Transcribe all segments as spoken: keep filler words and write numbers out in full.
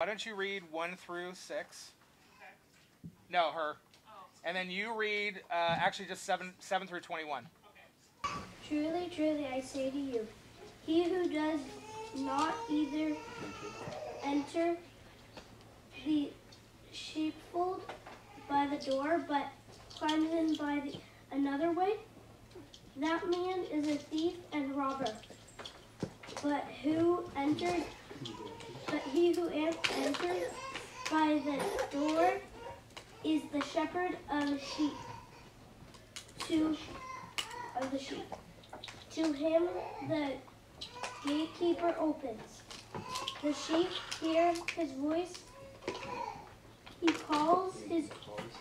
Why don't you read one through six? Okay. No, her. Oh. And then you read uh, actually just seven, seven through twenty-one. Okay. Truly, truly, I say to you, he who does not either enter the sheepfold by the door, but climbs in by the, another way, that man is a thief and robber. But who entered? But he who enters by the door is the shepherd of the sheep. To of the sheep. To him the gatekeeper opens. The sheep hear his voice. He calls his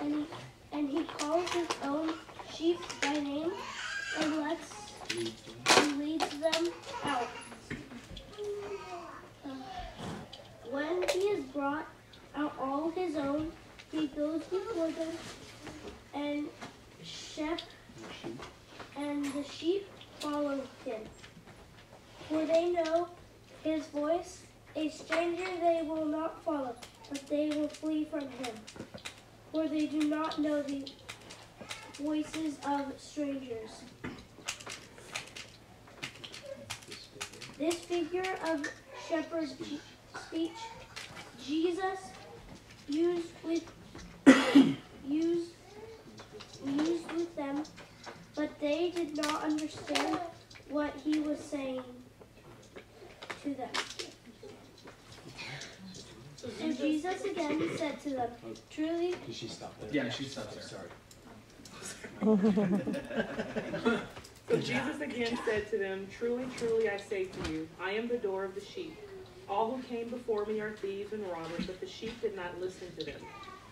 and he, and he calls his own sheep by name and lets and leads them out. When he has brought out all his own, he goes before them, and sheep and the sheep follow him, for they know his voice. A stranger they will not follow, but they will flee from him, for they do not know the voices of strangers. This figure of shepherd's speech Jesus used with used, used with them, but they did not understand what he was saying to them. So Jesus again said to them, truly. Did she stop there? Yeah, yeah. She stopped there. Sorry. So Jesus again said to them, truly, truly, I say to you, I am the door of the sheep. All who came before me are thieves and robbers, but the sheep did not listen to them.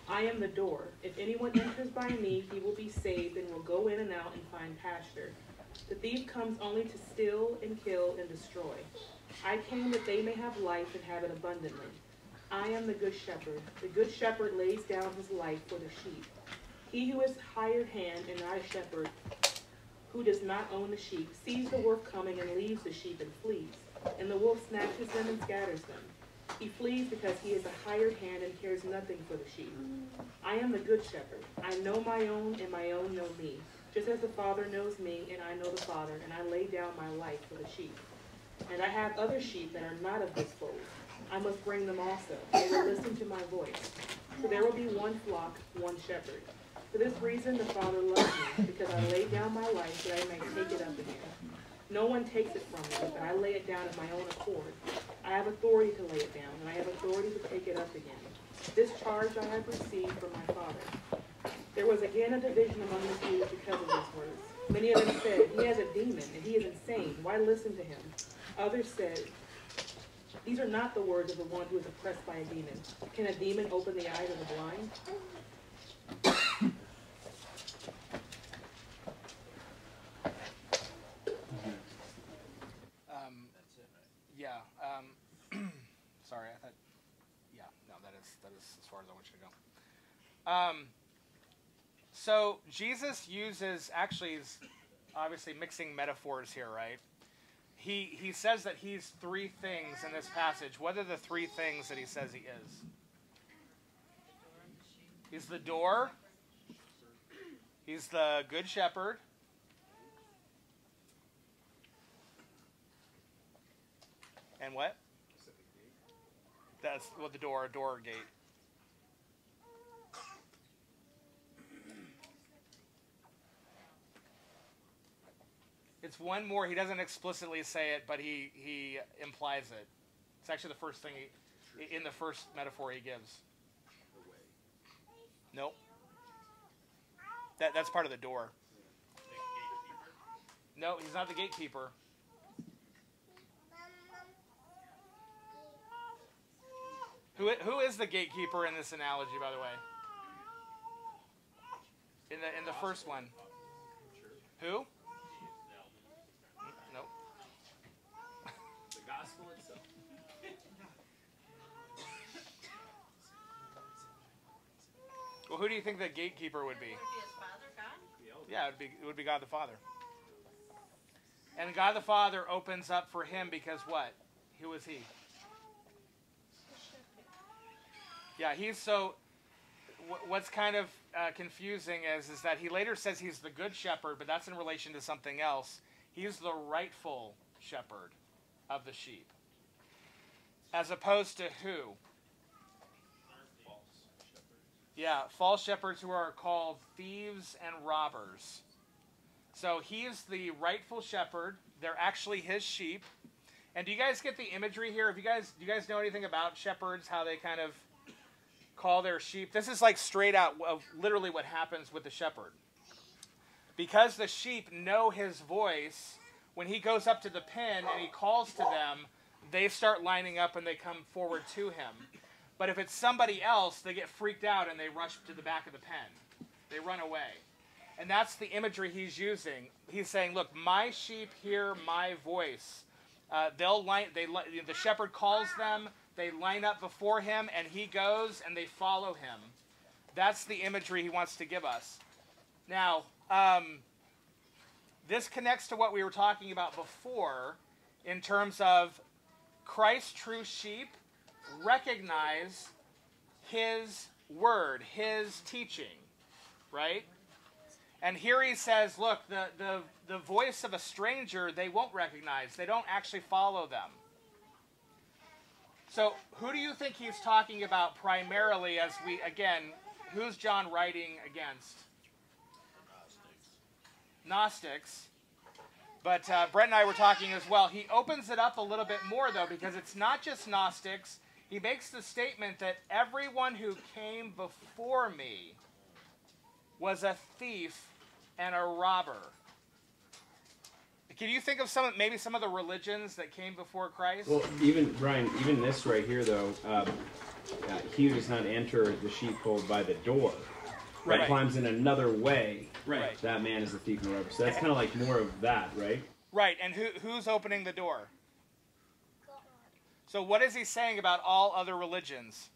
I am the door. If anyone enters by me, he will be saved and will go in and out and find pasture. The thief comes only to steal and kill and destroy. I came that they may have life and have it abundantly. I am the good shepherd. The good shepherd lays down his life for the sheep. He who is hired hand and not a shepherd, who does not own the sheep, sees the wolf coming and leaves the sheep and flees. And the wolf snatches them and scatters them. He flees because he is a hired hand and cares nothing for the sheep. I am the good shepherd. I know my own, and my own know me, just as the Father knows me, and I know the Father, and I lay down my life for the sheep. And I have other sheep that are not of this fold. I must bring them also. They will listen to my voice. So there will be one flock, one shepherd. For this reason the Father loves me, because I lay down my life that I may take it up again. No one takes it from me, but I lay it down of my own accord. I have authority to lay it down, and I have authority to take it up again. This charge I have received from my Father. There was again a division among the Jews because of these words. Many of them said, he has a demon, and he is insane. Why listen to him? Others said, these are not the words of the one who is oppressed by a demon. Can a demon open the eyes of the blind? Um, That's it, right? Yeah. Um, sorry, I thought. Yeah, no, that is that is as far as I want you to go. Um, so Jesus uses actually is obviously mixing metaphors here, right? He, he says that he's three things in this passage. What are the three things that he says he is? He's the door. He's the good shepherd. And what? That's well, the door, door or gate. It's one more. He doesn't explicitly say it, but he, he implies it. It's actually the first thing he, in the first metaphor he gives. Nope. That that's part of the door. No, he's not the gatekeeper. Who who is the gatekeeper in this analogy, by the way? In the in the first one. Who? Well, who do you think the gatekeeper would be? It would be his Father, God? Yeah, it would be, it would be God the Father. And God the Father opens up for him because what? Who is he? Yeah, he's so. What's kind of uh, confusing is is that he later says he's the good shepherd, but that's in relation to something else. He's the rightful shepherd of the sheep, as opposed to who? False shepherds. Yeah, false shepherds who are called thieves and robbers. So he is the rightful shepherd. They're actually his sheep. And do you guys get the imagery here? If you guys, do you guys know anything about shepherds? How they kind of call their sheep. This is like straight out of literally what happens with the shepherd. Because the sheep know his voice, when he goes up to the pen and he calls to them, they start lining up and they come forward to him. But if it's somebody else, they get freaked out and they rush to the back of the pen. They run away. And that's the imagery he's using. He's saying, look, my sheep hear my voice. Uh, they'll line, they, the shepherd calls them, they line up before him, and he goes, and they follow him. That's the imagery he wants to give us. Now, um, this connects to what we were talking about before in terms of Christ's true sheep recognize his word, his teaching, right? And here he says, look, the, the, the voice of a stranger they won't recognize. They don't actually follow them. So who do you think he's talking about primarily as we, again, who's John writing against? Gnostics. But uh, Brett and I were talking as well. He opens it up a little bit more, though, because it's not just Gnostics. He makes the statement that everyone who came before me was a thief and a robber. Can you think of some, maybe some of the religions that came before Christ? Well, even, Brian, even this right here, though, um, uh, he who does not enter the sheepfold by the door, right, right. climbs in another way, right. that man is a thief and a robber. So that's kind of like more of that, right? Right, and who, who's opening the door? God. So what is he saying about all other religions?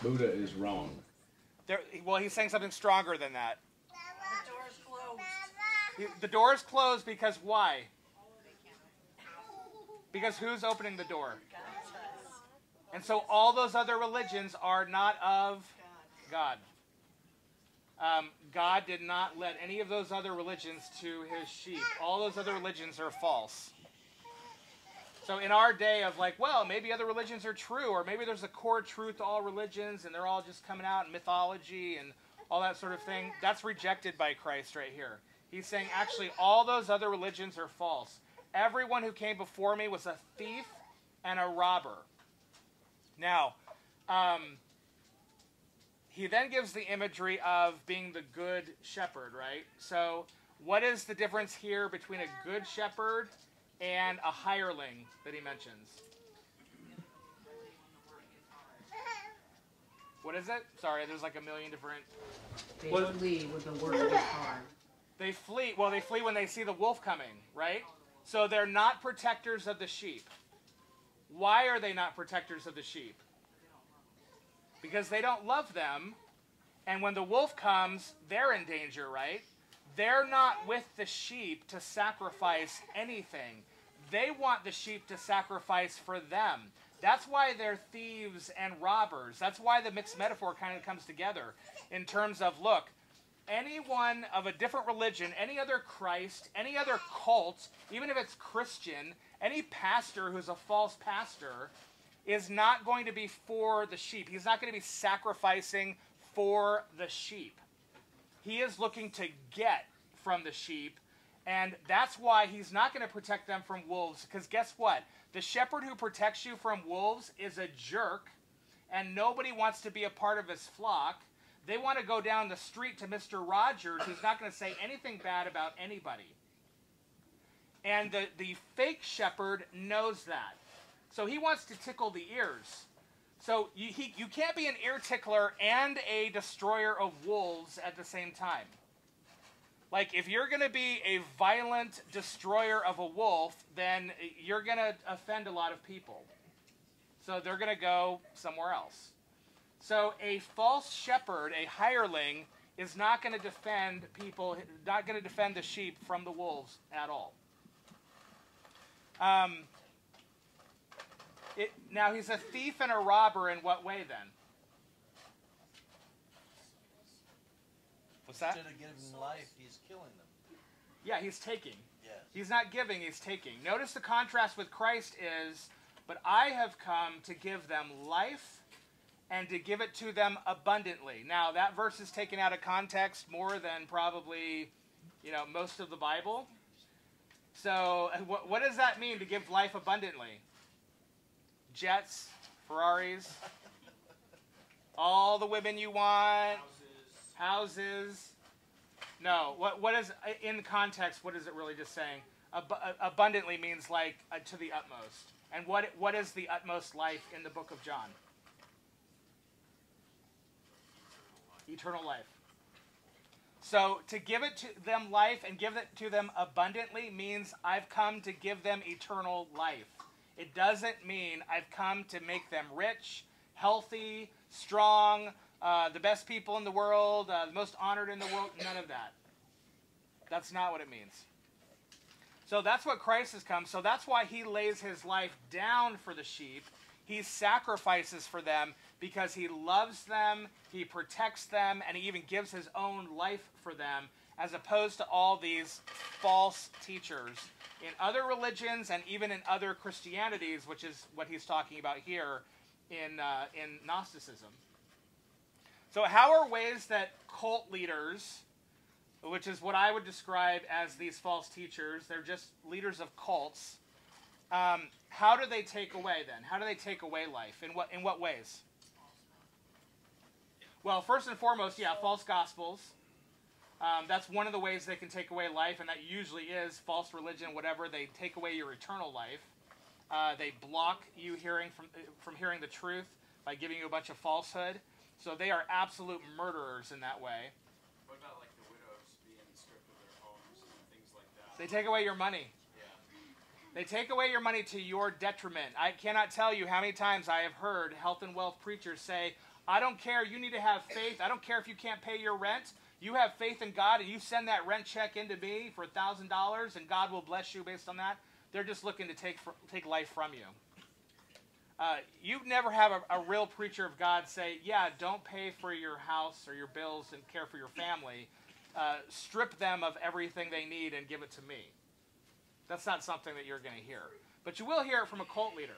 Buddha is wrong. There, well, he's saying something stronger than that. The door is closed. The door is closed because why? Because who's opening the door? And so all those other religions are not of God. Um, God did not let any of those other religions to his sheep. All those other religions are false. So in our day of like, well, maybe other religions are true, or maybe there's a core truth to all religions, and they're all just coming out in mythology and all that sort of thing, that's rejected by Christ right here. He's saying, actually, all those other religions are false. Everyone who came before me was a thief and a robber. Now, um, he then gives the imagery of being the good shepherd, right? So what is the difference here between a good shepherd and a hireling that he mentions? What is it? Sorry, there's like a million different... They flee when the word is hard. They flee, well, they flee when they see the wolf coming, right? So they're not protectors of the sheep. Why are they not protectors of the sheep? Because they don't love them, and when the wolf comes, they're in danger, right? They're not with the sheep to sacrifice anything. They want the sheep to sacrifice for them. That's why they're thieves and robbers. That's why the mixed metaphor kind of comes together in terms of, look, anyone of a different religion, any other Christ, any other cult, even if it's Christian, any pastor who's a false pastor is not going to be for the sheep. He's not going to be sacrificing for the sheep. He is looking to get from the sheep, and that's why he's not going to protect them from wolves, because guess what? The shepherd who protects you from wolves is a jerk, and nobody wants to be a part of his flock. They want to go down the street to Mister Rogers, who's not going to say anything bad about anybody. And the, the fake shepherd knows that. So he wants to tickle the ears. So you, he, you can't be an ear tickler and a destroyer of wolves at the same time. Like, if you're going to be a violent destroyer of a wolf, then you're going to offend a lot of people. So they're going to go somewhere else. So a false shepherd, a hireling, is not going to defend people, not going to defend the sheep from the wolves at all. Um, it, now, he's a thief and a robber in what way, then? What's that? Instead of giving life, he's killing them. Yeah, he's taking. Yes. He's not giving, he's taking. Notice the contrast with Christ is, but I have come to give them life and to give it to them abundantly. Now, that verse is taken out of context more than probably, you know, most of the Bible. So what, what does that mean to give life abundantly? Jets, Ferraris, all the women you want, houses. houses. No, what, what is, in context, what is it really just saying? Ab- abundantly means like uh, to the utmost. And what what is the utmost life in the book of John? Eternal life. So to give it to them life and give it to them abundantly means I've come to give them eternal life. It doesn't mean I've come to make them rich, healthy, strong, uh, the best people in the world, uh, the most honored in the world, none of that. That's not what it means. So that's what Christ has come. So that's why he lays his life down for the sheep. He sacrifices for them because he loves them, he protects them, and he even gives his own life for them, as opposed to all these false teachers in other religions and even in other Christianities, which is what he's talking about here in, uh, in Gnosticism. So how are ways that cult leaders, which is what I would describe as these false teachers, they're just leaders of cults, Um, how do they take away then? How do they take away life? In what in what ways? Well, first and foremost, yeah, false gospels. Um, that's one of the ways they can take away life, and that usually is false religion, whatever. They take away your eternal life. Uh, they block you hearing from from hearing the truth by giving you a bunch of falsehood. So they are absolute murderers in that way. What about like the widows being stripped of their homes and things like that? They take away your money. They take away your money to your detriment. I cannot tell you how many times I have heard health and wealth preachers say, I don't care, you need to have faith. I don't care if you can't pay your rent. You have faith in God and you send that rent check into me for a thousand dollars and God will bless you based on that. They're just looking to take, take life from you. Uh, you never have a, a real preacher of God say, yeah, don't pay for your house or your bills and care for your family. Uh, strip them of everything they need and give it to me. That's not something that you're going to hear. But you will hear it from a cult leader.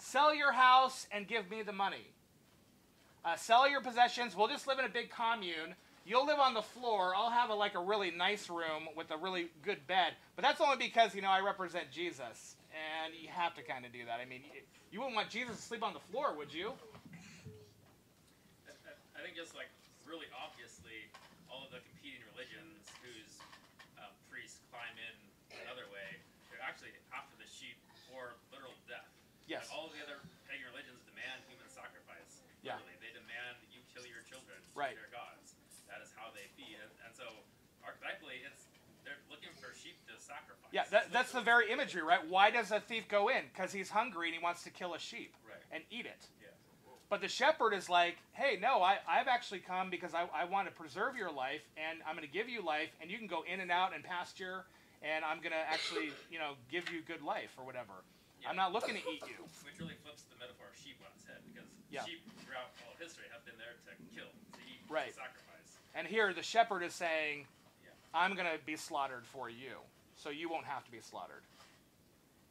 Sell your house and give me the money. Uh, sell your possessions. We'll just live in a big commune. You'll live on the floor. I'll have a, like a really nice room with a really good bed. But that's only because, you know, I represent Jesus. And you have to kind of do that. I mean, you wouldn't want Jesus to sleep on the floor, would you? I think just like really obviously all of the competing religions whose uh, priests climb in another way, they're actually after the sheep for literal death. Yes. Like all the other pagan religions demand human sacrifice. Yeah. Literally. They demand that you kill your children right. to their gods. That is how they feed. And, and so, archetypally, it's, they're looking for sheep to sacrifice. Yeah, that, that's the very imagery, right? Why does a thief go in? Because he's hungry and he wants to kill a sheep right. and eat it. Yeah. But the shepherd is like, hey, no, I, I've actually come because I, I want to preserve your life, and I'm going to give you life, and you can go in and out and pasture, and I'm going to actually, you know, give you good life or whatever. Yeah. I'm not looking to eat you. Which really flips the metaphor of sheep on its head, because yeah. sheep throughout all of history have been there to kill, to eat, right. to sacrifice. And here the shepherd is saying, yeah. I'm going to be slaughtered for you, so you won't have to be slaughtered.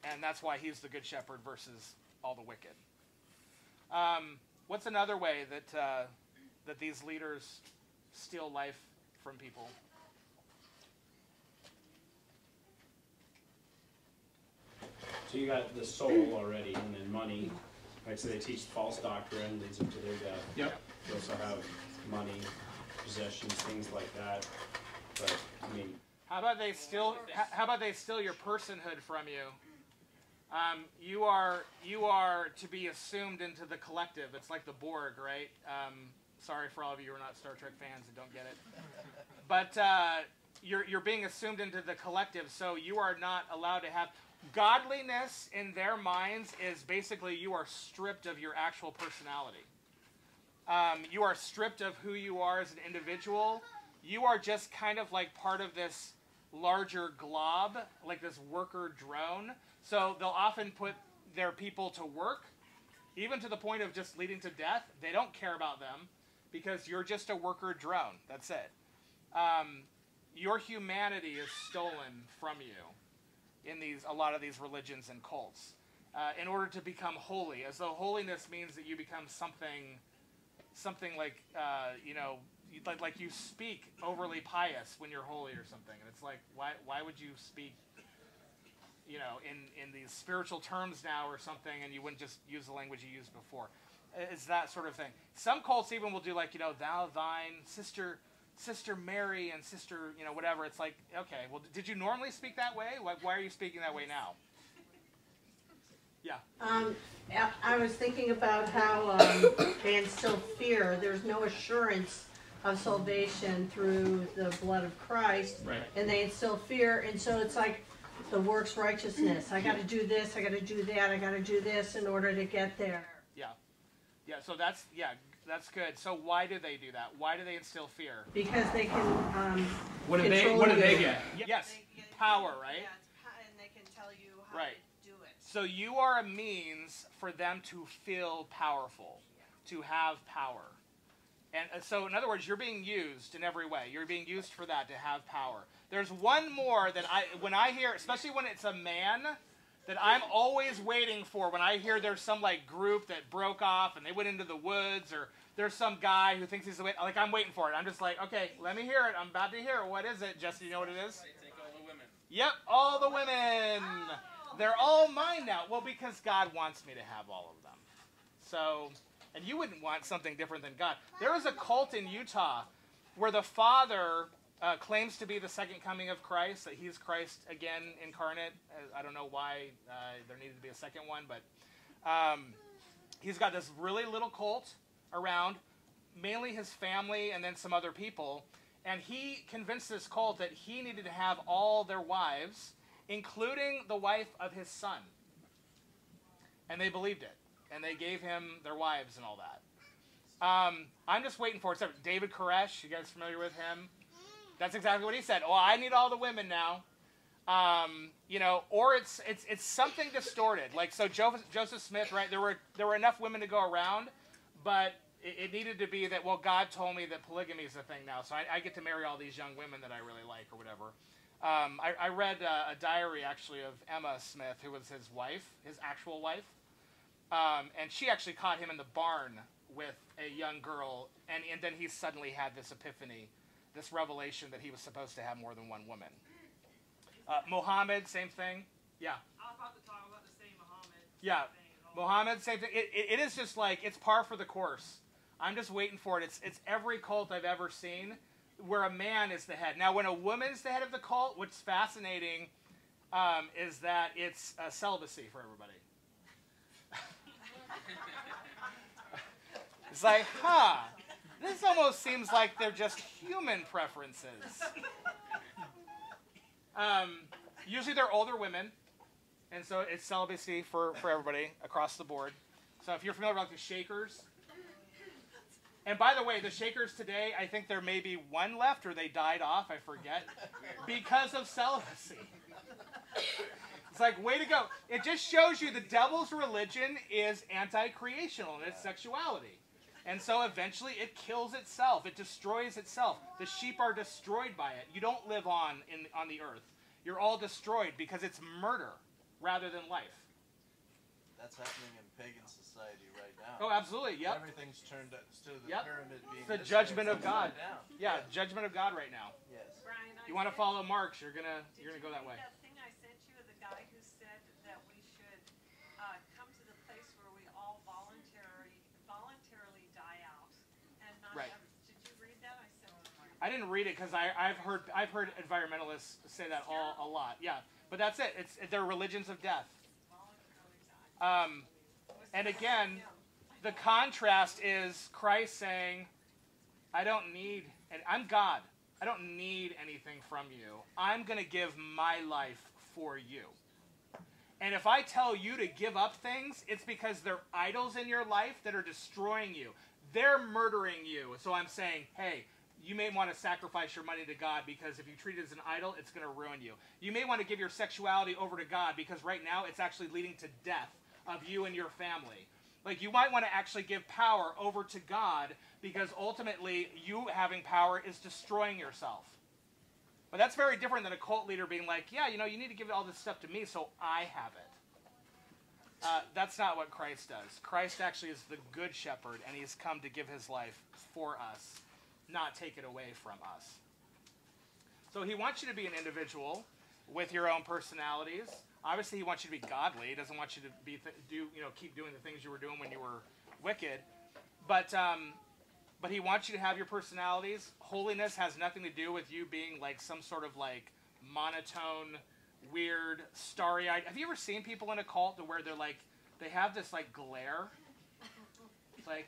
And that's why he's the good shepherd versus all the wicked. Um, what's another way that, uh, that these leaders steal life from people? So you got the soul already, and then money, right? So they teach false doctrine, leads them to their death. Yep. You also have money, possessions, things like that. But I mean, how about they steal? How about they steal your personhood from you? Um, you are you are to be assumed into the collective. It's like the Borg, right? Um, sorry for all of you who are not Star Trek fans and don't get it, but uh, you're you're being assumed into the collective, so you are not allowed to have. Godliness in their minds is basically you are stripped of your actual personality. Um, you are stripped of who you are as an individual. You are just kind of like part of this larger glob, like this worker drone. So they'll often put their people to work, even to the point of just leading to death. They don't care about them because you're just a worker drone. That's it. um, your humanity is stolen from you in these a lot of these religions and cults uh, in order to become holy, as though holiness means that you become something, something like uh, you know, like like you speak overly pious when you're holy or something, and it's like why why would you speak, you know, in, in these spiritual terms now or something, and you wouldn't just use the language you used before. It's that sort of thing. Some cults even will do like, you know, thou, thine, sister, sister Mary, and sister, you know, whatever. It's like, okay, well, did you normally speak that way? Why, why are you speaking that way now? Yeah. Um, I was thinking about how um, man still fear. There's no assurance of salvation through the blood of Christ, right. And they still fear, and so it's like, the works righteousness. I got to do this. I got to do that. I got to do this in order to get there. Yeah, yeah. So that's yeah, that's good. So why do they do that? Why do they instill fear? Because they can. Um, what do they? What do they get? Yes, they get power, right? Yeah, it's power, and they can tell you how right. to do it. So you are a means for them to feel powerful, yeah. to have power, and so in other words, you're being used in every way. You're being used for that to have power. There's one more that I, when I hear, especially when it's a man, that I'm always waiting for when I hear there's some like group that broke off and they went into the woods, or there's some guy who thinks he's the way, like I'm waiting for it. I'm just like, okay, let me hear it. I'm about to hear it. What is it? Jesse, you know what it is? Take all the women. Yep, all the women. Oh. They're all mine now. Well, because God wants me to have all of them. So, and you wouldn't want something different than God. There was a cult in Utah where the father... Uh, claims to be the second coming of Christ, that he's Christ again incarnate. I don't know why uh, there needed to be a second one, but um, he's got this really little cult around, mainly his family and then some other people, and he convinced this cult that he needed to have all their wives, including the wife of his son. And they believed it, and they gave him their wives and all that. Um, I'm just waiting for it. So David Koresh, you guys familiar with him? That's exactly what he said. Oh, I need all the women now, um, you know. Or it's it's it's something distorted. Like so, Joseph, Joseph Smith, right? There were there were enough women to go around, but it, it needed to be that. Well, God told me that polygamy is the thing now, so I, I get to marry all these young women that I really like, or whatever. Um, I, I read uh, a diary actually of Emma Smith, who was his wife, his actual wife, um, and she actually caught him in the barn with a young girl, and and then he suddenly had this epiphany. This revelation that he was supposed to have more than one woman. Uh, Muhammad, same thing. Yeah. I was about to talk about the same Muhammad. Yeah. Muhammad, same thing. It, it, it is just like, it's par for the course. I'm just waiting for it. It's, it's every cult I've ever seen where a man is the head. Now, when a woman's the head of the cult, what's fascinating um, is that it's uh, celibacy for everybody. It's like, huh. This almost seems like they're just human preferences. Um, usually they're older women, and so it's celibacy for, for everybody across the board. So if you're familiar with the Shakers, and by the way, the Shakers today, I think there may be one left, or they died off, I forget, because of celibacy. It's like, way to go. It just shows you the devil's religion is anti-creational in its sexuality. And so eventually it kills itself. It destroys itself. The sheep are destroyed by it. You don't live on in, on the earth. You're all destroyed because it's murder rather than life. That's happening in pagan society right now. Oh, absolutely, yep. Everything's turned up instead of the yep. pyramid being... It's the judgment of God. Right yeah, yeah, judgment of God right now. Yes. Brian, you want to follow Marx, you're going you're gonna to go that way. That thing I sent you of the guy who said that we should uh, come to the place where we all voluntarily... voluntarily die out, and not right. ever, did you read that? I said I didn't read it because I I've heard I've heard environmentalists say that all a lot. Yeah, but that's it. It's they're religions of death. Um, and again, the contrast is Christ saying, "I don't need, and I'm God. I don't need anything from you. I'm going to give my life for you." And if I tell you to give up things, it's because they're idols in your life that are destroying you. They're murdering you. So I'm saying, hey, you may want to sacrifice your money to God because if you treat it as an idol, it's going to ruin you. You may want to give your sexuality over to God because right now it's actually leading to death of you and your family. Like, you might want to actually give power over to God, because ultimately you having power is destroying yourself. But that's very different than a cult leader being like, yeah, you know, you need to give all this stuff to me so I have it. Uh, that's not what Christ does. Christ actually is the good shepherd, and he's come to give his life for us, not take it away from us. So he wants you to be an individual with your own personalities. Obviously, he wants you to be godly. He doesn't want you to be th do you know keep doing the things you were doing when you were wicked, but um, but he wants you to have your personalities. Holiness has nothing to do with you being like some sort of like monotone, weird, starry-eyed. Have you ever seen people in a cult to where they're like they have this like glare? It's like,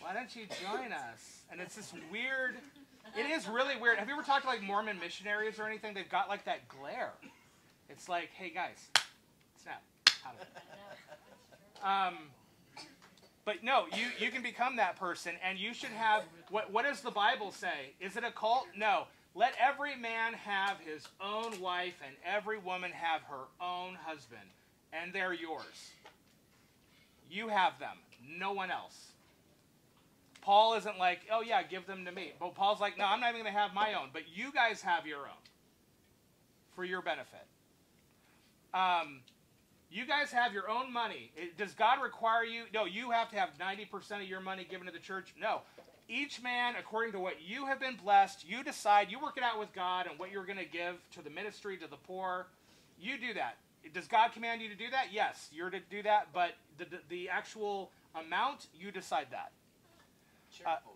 why don't you join us? And it's this weird. It is really weird. Have you ever talked to like Mormon missionaries or anything? They've got like that glare. It's like, hey guys, snap out of it. Um, but no, you, you can become that person, and you should have, what, what does the Bible say? Is it a cult? No. Let every man have his own wife, and every woman have her own husband, and they're yours. You have them, no one else. Paul isn't like, oh yeah, give them to me. But Paul's like, no, I'm not even going to have my own, but you guys have your own for your benefit. Um, you guys have your own money. It, does God require you? No, you have to have ninety percent of your money given to the church. No. Each man, according to what you have been blessed, you decide, you work it out with God and what you're going to give to the ministry, to the poor. You do that. Does God command you to do that? Yes, you're to do that, but the, the, the actual amount, you decide that. Cheerful uh, giver.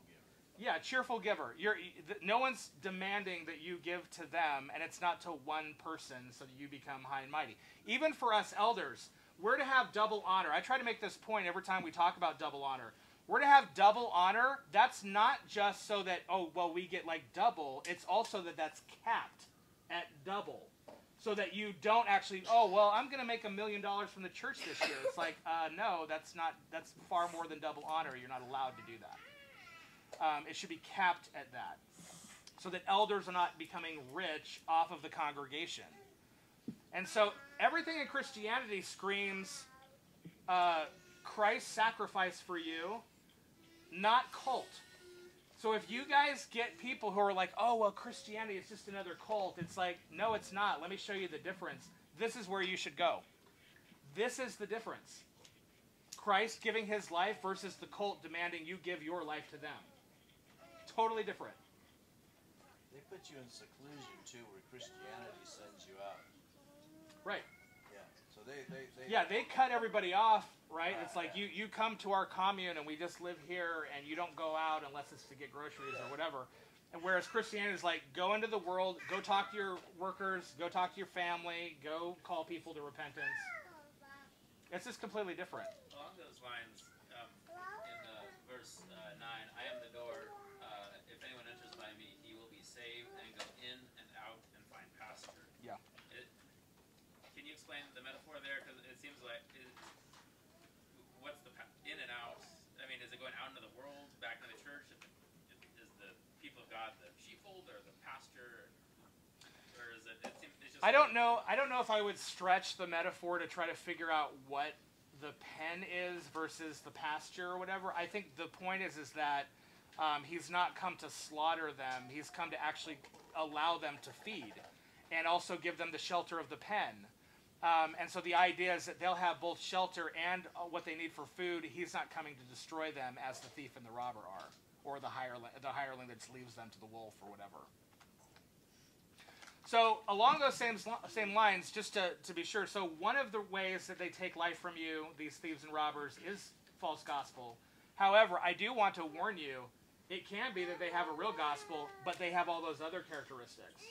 Yeah, cheerful giver. You're, no one's demanding that you give to them, and it's not to one person so that you become high and mighty. Even for us elders, we're to have double honor. I try to make this point every time we talk about double honor. We're to have double honor. That's not just so that, oh, well, we get like double. It's also that that's capped at double so that you don't actually, oh, well, I'm going to make a million dollars from the church this year. It's like, uh, no, that's not. That's far more than double honor. You're not allowed to do that. Um, it should be capped at that so that elders are not becoming rich off of the congregation. And so everything in Christianity screams uh, Christ's sacrifice for you, not cult. So if you guys get people who are like, oh, well, Christianity is just another cult, it's like, no, it's not. Let me show you the difference. This is where you should go. This is the difference. Christ giving his life versus the cult demanding you give your life to them. Totally different. They put you in seclusion, too, where Christianity sends you out. Right. Yeah, so they... they, they yeah, they cut everybody off, right? Uh, it's like, yeah. you, you come to our commune and we just live here and you don't go out unless it's to get groceries yeah. or whatever. And whereas Christianity is like, go into the world, go talk to your workers, go talk to your family, go call people to repentance. It's just completely different. Along those lines, um, in uh, verse uh, nine, I am the door. Uh, if anyone enters by me, he will be saved and go in and out and find pasture. Yeah. It, can you explain the metaphor there? Because it seems like, it, what's the in and out? I mean, is it going out into the world, back into the church? Is the people of God the sheepfold or the pasture? Or is it, it seems, it's just I don't like, know. I don't know if I would stretch the metaphor to try to figure out what the pen is versus the pasture or whatever. I think the point is is that um, he's not come to slaughter them. He's come to actually allow them to feed and also give them the shelter of the pen. Um, and so the idea is that they'll have both shelter and uh, what they need for food. He's not coming to destroy them as the thief and the robber are, or the hireling, the hireling that just leaves them to the wolf or whatever. So along those same, same lines, just to, to be sure, so one of the ways that they take life from you, these thieves and robbers, is false gospel. However, I do want to warn you, it can be that they have a real gospel, but they have all those other characteristics.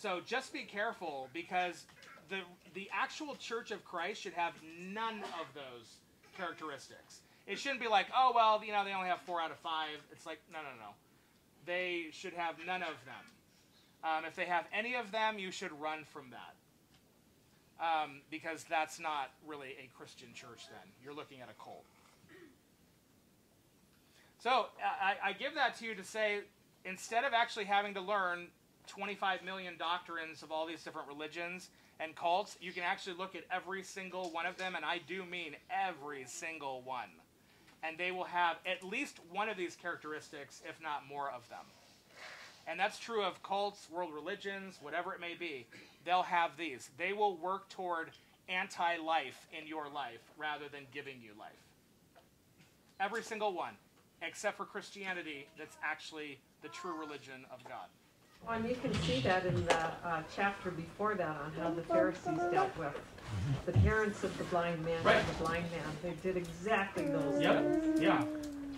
So just be careful, because the, the actual Church of Christ should have none of those characteristics. It shouldn't be like, oh, well, you know, they only have four out of five. It's like, no, no, no. They should have none of them. Um, if they have any of them, you should run from that. Um, because that's not really a Christian church then. You're looking at a cult. So I, I give that to you to say, instead of actually having to learn twenty-five million doctrines of all these different religions and cults, you can actually look at every single one of them, and I do mean every single one. And they will have at least one of these characteristics, if not more of them. And that's true of cults, world religions, whatever it may be. They'll have these. They will work toward anti-life in your life rather than giving you life. Every single one, except for Christianity, that's actually the true religion of God. Well, and you can see that in the uh, chapter before that on how the Pharisees dealt with the parents of the blind man right. and the blind man. They did exactly those yep. things. Yeah.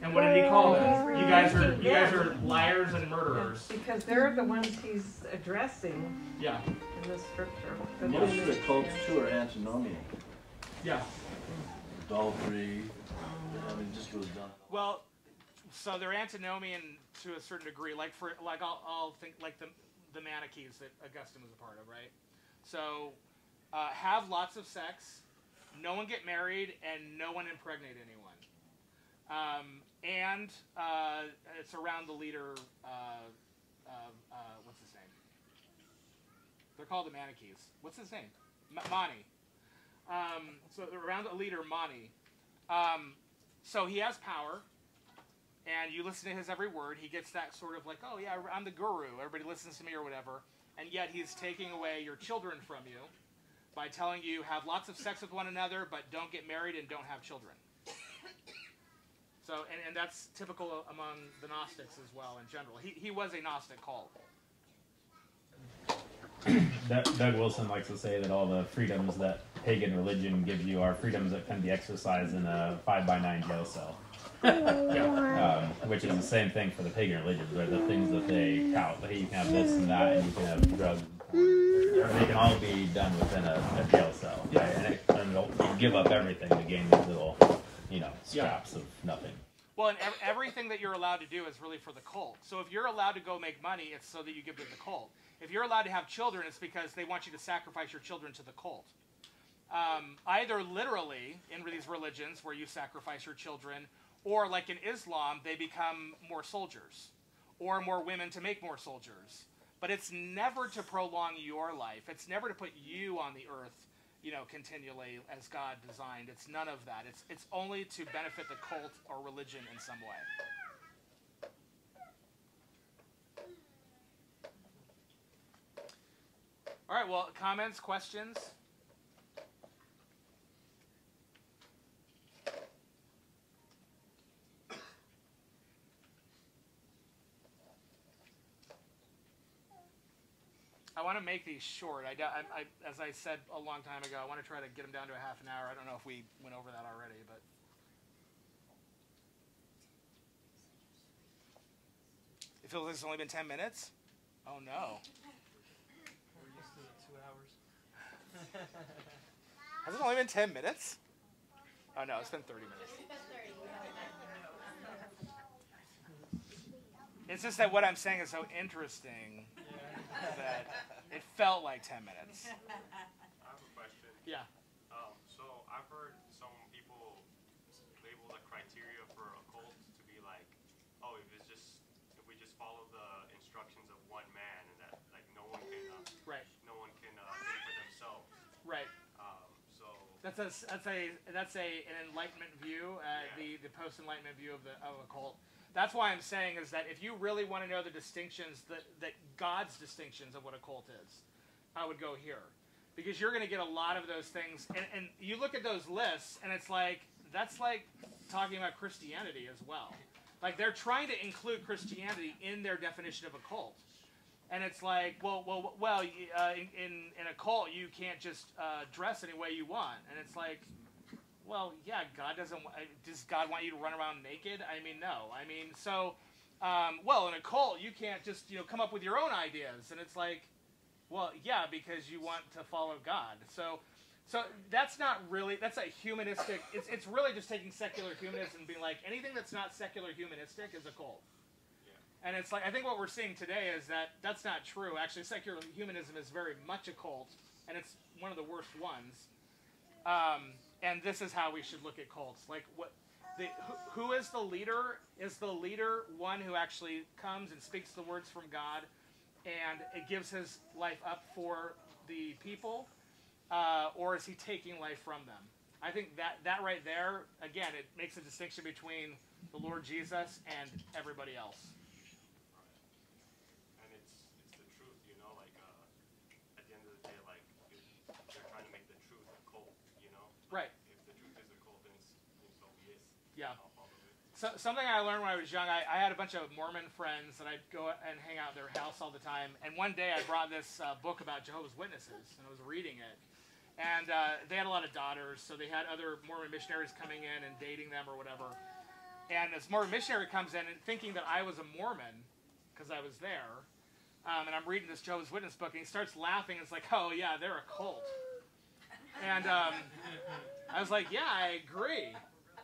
And what did he call them? You guys are you guys are liars and murderers. Because they're the ones he's addressing. Yeah. In this scripture. The Most of the cults too are antinomian. Yeah. Adultery. I mean, just goes down. Well, so they're antinomian to a certain degree. Like for like I'll, I'll think like the the Manichees that Augustine was a part of, right? So uh, have lots of sex, no one get married, and no one impregnate anyone. Um, and uh, it's around the leader, uh, uh, uh, what's his name? They're called the Manichees. What's his name? M Mani. Um, so they're around the leader, Mani. Um, so he has power, and you listen to his every word. He gets that sort of like, oh yeah, I'm the guru. Everybody listens to me or whatever. And yet he's taking away your children from you by telling you have lots of sex with one another, but don't get married and don't have children. So, and, and that's typical among the Gnostics as well in general. He, he was a Gnostic cult. That, Doug Wilson likes to say that all the freedoms that pagan religion gives you are freedoms that can be exercised in a five by nine jail cell. Yeah. Um, which is the same thing for the pagan religion. They're the things that they tout. Hey, you can have this and that, and you can have drugs. And they can all be done within a, a jail cell. Yeah. Right? And, it, and it'll, it'll give up everything to gain these little... you know, scraps yeah. of nothing. Well, and ev everything that you're allowed to do is really for the cult. So if you're allowed to go make money, it's so that you give to the cult. If you're allowed to have children, it's because they want you to sacrifice your children to the cult. Um, either literally in these religions where you sacrifice your children, or like in Islam, they become more soldiers, or more women to make more soldiers. But it's never to prolong your life. It's never to put you on the earth, you know, continually as God designed. It's none of that. It's it's only to benefit the cult or religion in some way. All right, well, comments, questions? I want to make these short. I, I, I, as I said a long time ago, I want to try to get them down to a half an hour. I don't know if we went over that already, but. It feels like it's only been ten minutes? Oh, no. We're used to two hours. Has it only been ten minutes? Oh, no, it's been thirty minutes. It's just that what I'm saying is so interesting. That it felt like ten minutes. I have a question. Yeah. Um, so I've heard some people label the criteria for a cult to be like, oh, if it's just if we just follow the instructions of one man, and that like no one can uh, right, no one can uh, think for themselves. Right. Um, so that's a that's a that's a an Enlightenment view, uh, yeah. the the post Enlightenment view of the of a cult. That's why I'm saying is that if you really want to know the distinctions, that, that God's distinctions of what a cult is, I would go here. Because you're going to get a lot of those things. And, and you look at those lists, and it's like, that's like talking about Christianity as well. Like, they're trying to include Christianity in their definition of a cult. And it's like, well, well, well, uh, in, in, in a cult, you can't just uh, dress any way you want. And it's like... well, yeah, God doesn't. Does God want you to run around naked? I mean, no. I mean, so, um, well, in a cult, you can't just, you know, come up with your own ideas. And it's like, well, yeah, because you want to follow God. So, so that's not really. That's a humanistic. It's it's really just taking secular humanism and being like, anything that's not secular humanistic is a cult. Yeah. And it's like, I think what we're seeing today is that that's not true. Actually, secular humanism is very much a cult, and it's one of the worst ones. Um, And this is how we should look at cults. Like, what, the, who, who is the leader? Is the leader one who actually comes and speaks the words from God, and it gives his life up for the people? uh, or is he taking life from them? I think that, that right there, again, it makes a distinction between the Lord Jesus and everybody else. Right. And it's, it's the truth, you know, like, uh, at the end of the day, like, they're trying to make the truth a cult, you know? Right. If the truth is a cult, then it's, so be it. Yeah. So, something I learned when I was young, I, I had a bunch of Mormon friends that I'd go and hang out at their house all the time. And one day I brought this uh, book about Jehovah's Witnesses, and I was reading it. And uh, they had a lot of daughters, so they had other Mormon missionaries coming in and dating them or whatever. And this Mormon missionary comes in and thinking that I was a Mormon, because I was there, um, and I'm reading this Jehovah's Witness book, and he starts laughing, and it's like, oh yeah, they're a cult. And um, I was like, yeah, I agree.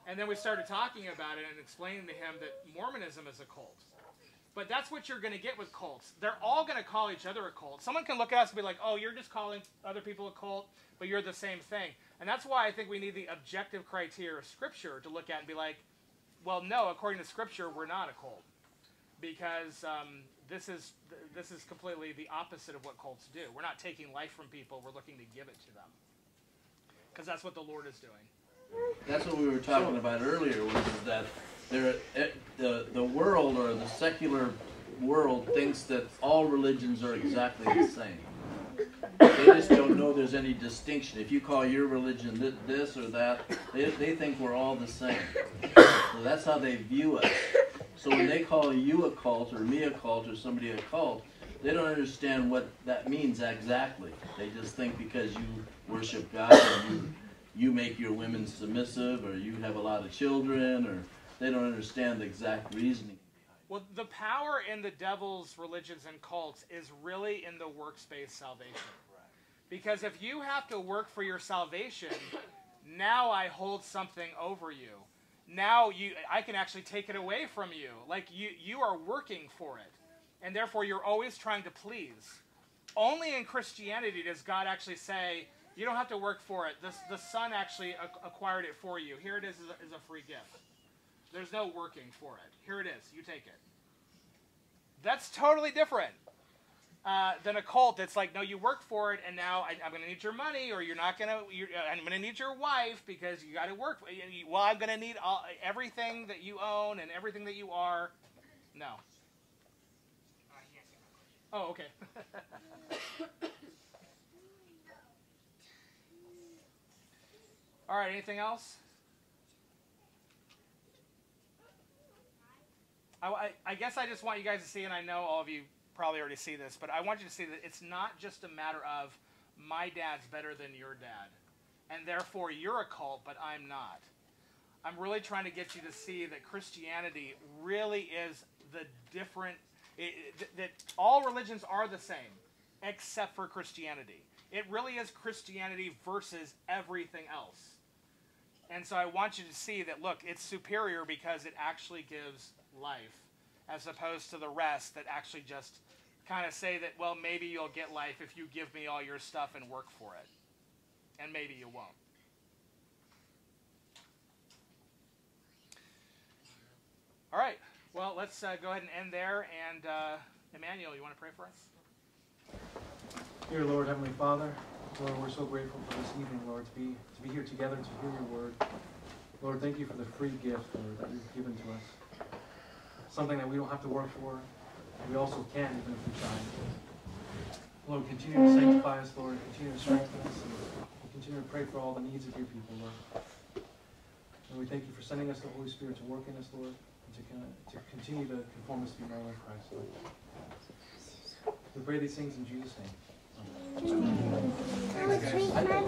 And then we started talking about it and explaining to him that Mormonism is a cult. But that's what you're going to get with cults. They're all going to call each other a cult. Someone can look at us and be like, oh, you're just calling other people a cult, but you're the same thing. And that's why I think we need the objective criteria of Scripture to look at and be like, well, no, according to Scripture, we're not a cult. Because um, this is, this is completely the opposite of what cults do. We're not taking life from people. We're looking to give it to them. Because that's what the Lord is doing. That's what we were talking about earlier, was that there, the, the world, or the secular world, thinks that all religions are exactly the same. They just don't know there's any distinction. If you call your religion th this or that, they, they think we're all the same. So that's how they view us. So when they call you a cult or me a cult or somebody a cult, they don't understand what that means exactly. They just think because you worship God and you you make your women submissive, or you have a lot of children, or they don't understand the exact reasoning. Well, the power in the devil's religions and cults is really in the works-based salvation. Right. Because if you have to work for your salvation, now I hold something over you. Now you, I can actually take it away from you. Like, you, you are working for it, and therefore you're always trying to please. Only in Christianity does God actually say, you don't have to work for it. The, the Son actually acquired it for you. Here it is as a, as a free gift. There's no working for it. Here it is. You take it. That's totally different uh, than a cult that's like, no, you work for it, and now I, I'm going to need your money, or you're not going to, I'm going to need your wife because you got to work. Well, I'm going to need all, everything that you own and everything that you are. No. Oh, okay. All right, anything else? I, I, I guess I just want you guys to see, and I know all of you probably already see this, but I want you to see that it's not just a matter of my dad's better than your dad, and therefore you're a cult, but I'm not. I'm really trying to get you to see that Christianity really is the different, it, it, that all religions are the same, except for Christianity. It really is Christianity versus everything else. And so I want you to see that, look, it's superior because it actually gives life, as opposed to the rest that actually just kind of say that, well, maybe you'll get life if you give me all your stuff and work for it. And maybe you won't. All right. Well, let's uh, go ahead and end there. And uh, Emmanuel, you want to pray for us? Dear Lord, Heavenly Father, Lord, we're so grateful for this evening, Lord, to be, to be here together, to hear your word. Lord, thank you for the free gift, Lord, that you've given to us. Something that we don't have to work for, and we also can, even if we try. Lord, continue to sanctify us, Lord, continue to strengthen us, and continue to pray for all the needs of your people, Lord. And we thank you for sending us the Holy Spirit to work in us, Lord, and to, kind of, to continue to conform us to your love in Christ, Lord. We pray these things in Jesus' name. I was